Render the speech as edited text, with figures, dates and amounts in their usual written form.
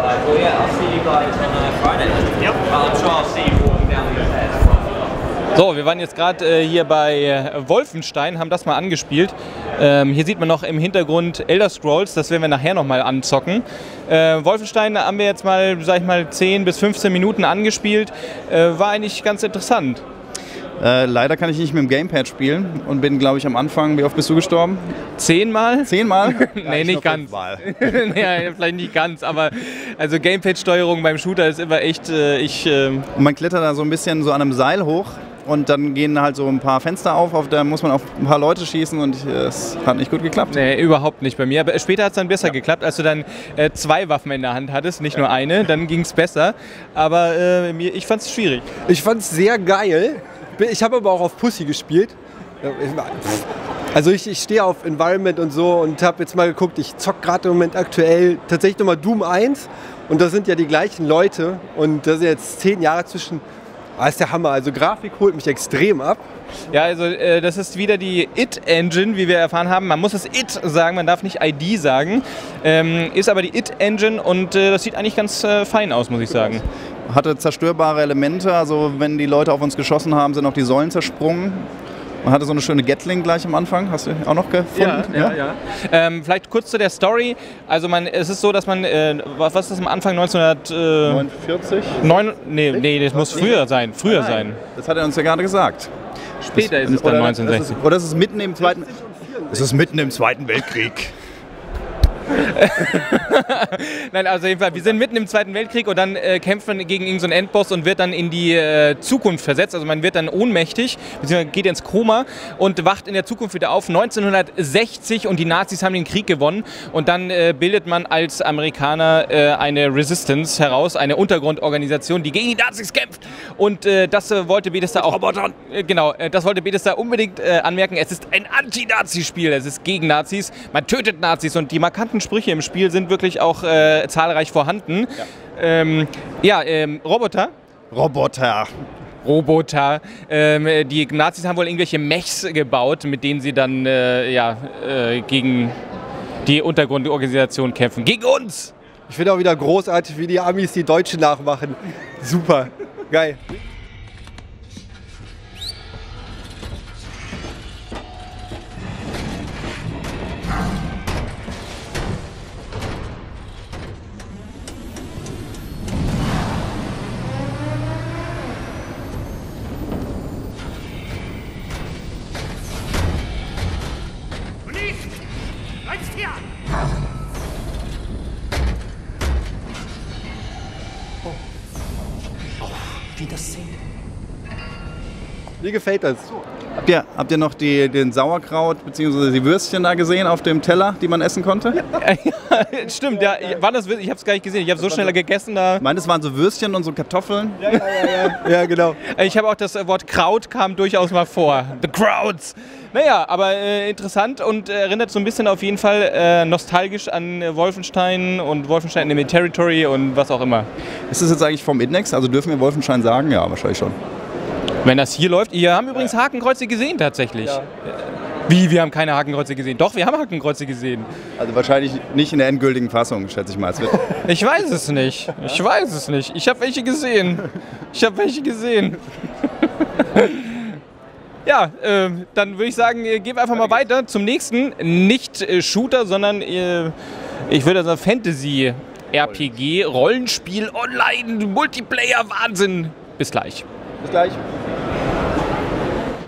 go like, well, yeah, I'll see you guys on Friday. Yep. Well, I'm sure I'll see you walking down the stairs. So, wir waren jetzt gerade hier bei Wolfenstein, haben das mal angespielt. Hier sieht man noch im Hintergrund Elder Scrolls, das werden wir nachher nochmal anzocken. Wolfenstein haben wir jetzt mal, sag ich mal, 10 bis 15 Minuten angespielt. War eigentlich ganz interessant. Leider kann ich nicht mit dem Gamepad spielen und bin, glaube ich, am Anfang, wie oft bist du gestorben? 10 Mal? 10 Mal? Nee, nicht ganz. Ja, vielleicht nicht ganz, aber also Gamepad-Steuerung beim Shooter ist immer echt, und man klettert da so ein bisschen so an einem Seil hoch. Und dann gehen halt so ein paar Fenster auf, da muss man auf ein paar Leute schießen und es hat nicht gut geklappt. Nee, überhaupt nicht bei mir. Aber später hat es dann besser geklappt, als du dann 2 Waffen in der Hand hattest, nicht nur eine, dann ging es besser. Aber ich fand es schwierig. Ich fand es sehr geil. Ich habe aber auch auf Pussy gespielt. Also ich stehe auf Environment und so und habe jetzt mal geguckt, ich zocke gerade im Moment aktuell tatsächlich nochmal Doom 1 und das sind ja die gleichen Leute und das sind jetzt 10 Jahre zwischen. Ah, ist der Hammer. Also Grafik holt mich extrem ab. Ja, also das ist wieder die It-Engine, wie wir erfahren haben. Man muss es It sagen, man darf nicht ID sagen. Ist aber die It-Engine und das sieht eigentlich ganz fein aus, muss ich sagen. Hatte zerstörbare Elemente, also wenn die Leute auf uns geschossen haben, sind auch die Säulen zersprungen. Man hatte so eine schöne Gatling gleich am Anfang, hast du auch noch gefunden? Ja. Vielleicht kurz zu der Story. Also es ist so, dass man, was ist das am Anfang, 1949? Das muss früher sein. Das hat er uns ja gerade gesagt. Später ist es dann 1960. Oder ist es mitten im Zweiten Weltkrieg? Es ist mitten im Zweiten Weltkrieg. Nein, also jedenfalls, wir sind mitten im Zweiten Weltkrieg und dann kämpft man gegen irgendeinen Endboss und wird dann in die Zukunft versetzt. Also man wird dann ohnmächtig, beziehungsweise geht ins Koma und wacht in der Zukunft wieder auf. 1960 und die Nazis haben den Krieg gewonnen und dann bildet man als Amerikaner eine Resistance heraus, eine Untergrundorganisation, die gegen die Nazis kämpft. Und das wollte Bethesda auch. Das wollte Bethesda unbedingt anmerken. Es ist ein Anti-Nazi-Spiel. Es ist gegen Nazis. Man tötet Nazis und die markanten Sprüche im Spiel sind wirklich auch zahlreich vorhanden. Ja, Roboter. Die Nazis haben wohl irgendwelche Mechs gebaut, mit denen sie dann gegen die Untergrundorganisation kämpfen. Gegen uns! Ich finde auch wieder großartig, wie die Amis die Deutschen nachmachen. Super, geil. Wie gefällt das? Habt ihr noch den Sauerkraut bzw. die Würstchen da gesehen auf dem Teller, die man essen konnte? Ja, stimmt. Ja, ich habe es gar nicht gesehen. Ich habe so schnell gegessen. Ich meine, das waren so Würstchen und so Kartoffeln. Ja, genau. Ich habe auch das Wort Kraut kam durchaus mal vor. The Krauts. Naja, aber interessant und erinnert so ein bisschen auf jeden Fall nostalgisch an Wolfenstein und Wolfenstein in the Territory und was auch immer. Ist das jetzt eigentlich vom Index? Also dürfen wir Wolfenstein sagen? Ja, wahrscheinlich schon. Wenn das hier läuft, ihr haben übrigens Hakenkreuze gesehen tatsächlich. Ja. Wie, wir haben keine Hakenkreuze gesehen? Doch, wir haben Hakenkreuze gesehen. Also wahrscheinlich nicht in der endgültigen Fassung, schätze ich mal. Ich weiß es nicht. Ich weiß es nicht. Ich habe welche gesehen. Ja, dann würde ich sagen, gehen wir einfach mal weiter zum nächsten. Nicht Shooter, sondern ich würde sagen Fantasy, RPG, Rollenspiel, Online, Multiplayer, Wahnsinn. Bis gleich.